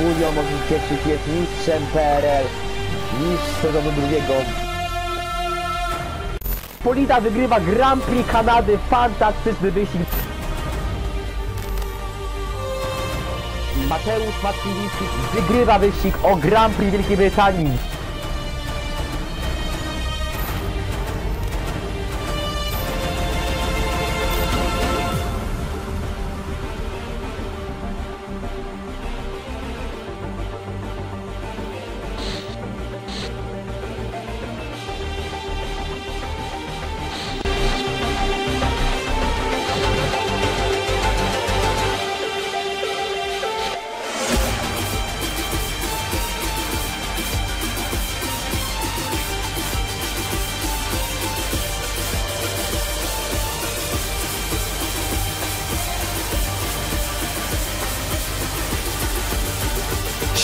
Julio Matkiewicz jest mistrzem PRL, mistrz sezonu drugiego. Polita wygrywa Grand Prix Kanady, fantastyczny wyścig. Mateusz Matkiewicz wygrywa wyścig o Grand Prix Wielkiej Brytanii.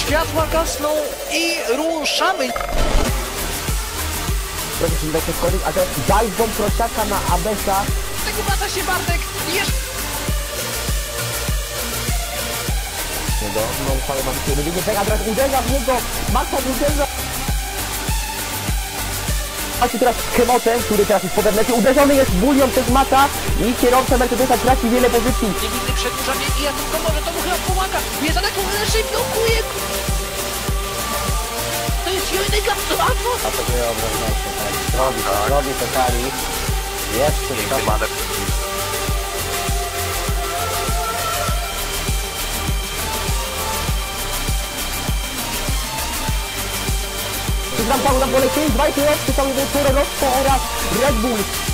Światła gasną i ruszamy! Proszę się dać skończyć, a teraz daj bomb prosiaka na Abesa. Tak uważa się Bartek, jeszcze... Niego, no uchwały mam się, lubię biegać, a teraz uderza w niego, Marta uderza... Macie teraz Chemotem, który teraz jest po wewnętrznym, uderzony jest bulią przez Mata i kierowca Mercedes traci wiele pozycji. Niewinny przedłużanie i ja tylko może to mu chyba pomaga, jest ataku, leży, blokuje! To jest jedyny gapsowato! A to nie obrażacie, tak? Robi to Kari. Jeszcze to... Gram Paula Poleciej, 2 kierowcy, cały wieczór, Rosco oraz Red Bull.